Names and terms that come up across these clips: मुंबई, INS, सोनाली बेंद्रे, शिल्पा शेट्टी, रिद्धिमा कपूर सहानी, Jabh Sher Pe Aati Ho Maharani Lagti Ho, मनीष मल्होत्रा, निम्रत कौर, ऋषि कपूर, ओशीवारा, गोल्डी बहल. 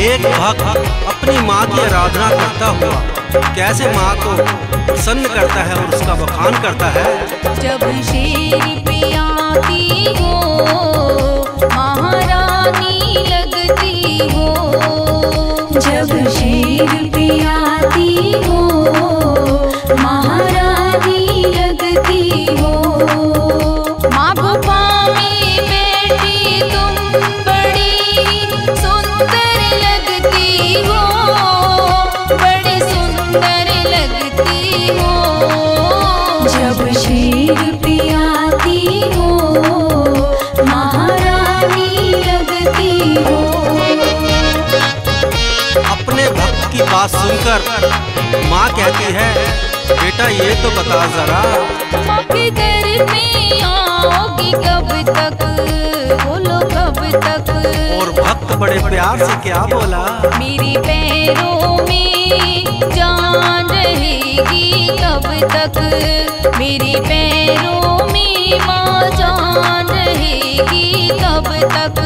एक भक्त अपनी माँ की आराधना करता हुआ कैसे माँ को प्रसन्न करता है और उसका बखान करता है। जब शेर पे आती हो महारानी लगती हो, जब शेर पे आती हो महारानी लगती हो। माँ गोपा में बेटी तुम बड़ी सुंदर लगती हो, बड़ी सुंदर लगती हो। जब शेर पे आती हो महारानी लगती हो। अपने भक्त की बात सुनकर माँ कहती है, बेटा ये तो बता जरा किधर में आओगी, कब तक बोलो कब तक। और भक्त बड़े प्यार से क्या बोला, मेरी पैरों में जान रहेगी कब तक, मेरी पैरों में माँ जान रहेगी कब तक।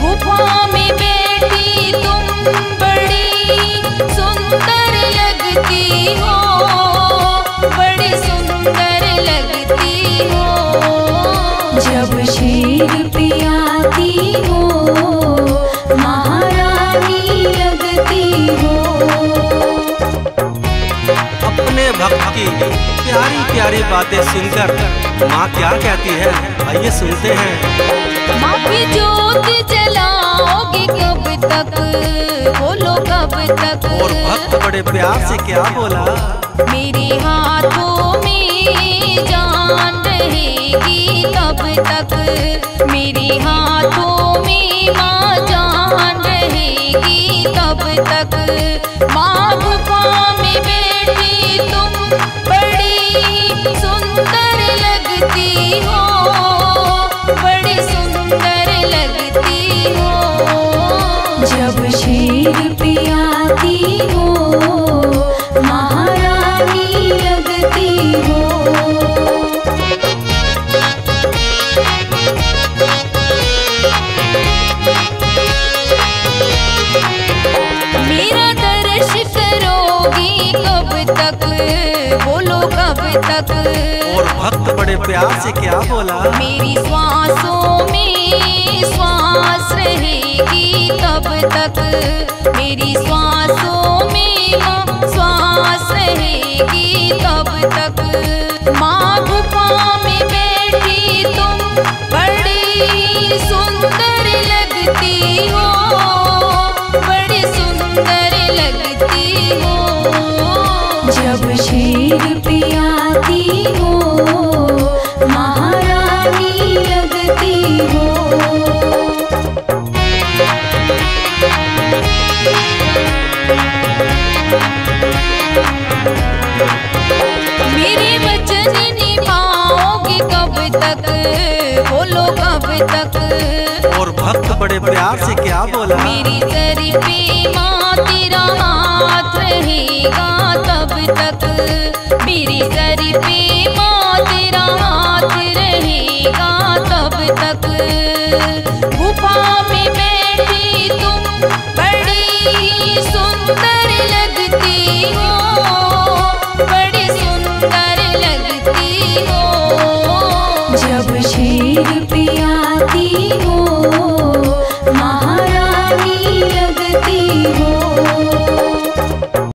गुफा में बेटी तुम बड़ी सुंदर लगती हो, बड़ी सुंदर लगती हो। जब शेर पे आती हो महारानी लगती हो। अपने भक्त की प्यारी प्यारी बातें सुनकर माँ क्या कहती है, आइए सुनते हैं। माँ की जोत जलाओगी कब तक, बोलो कब तक। और भक्त बड़े प्यार से क्या बोला, मेरे हाथों में जान रहेगी कब तक, मेरे हाथों में माँ जान रहेगी कब तक। माँ गुफा में बेटी तुम बड़ी सुंदर लगती हो, बड़ी सुंदर लगती हो। जब शेर पे आती हो महारानी लगती हो। मेरा दर्श करोगी कब तक, बोलो कब तक। और भक्त बड़े प्यार से क्या बोला, मेरी सांसों में सांस रहेगी कब तक, मेरी सांसों में सांस रहेगी कब तक। माँ गुफा में बेटी तुम बड़ी सुंदर लगती हो, बड़ी सुंदर लगती हो। जब शेर पे आती हो महारानी लगती हो। मेरे वचन निभाओगी कब तक, बोलो कब तक। और भक्त बड़े प्यार से क्या बोला, मेरी सर पे माँ तेरा हाथ रहेगा कब तक, मेरी सर पे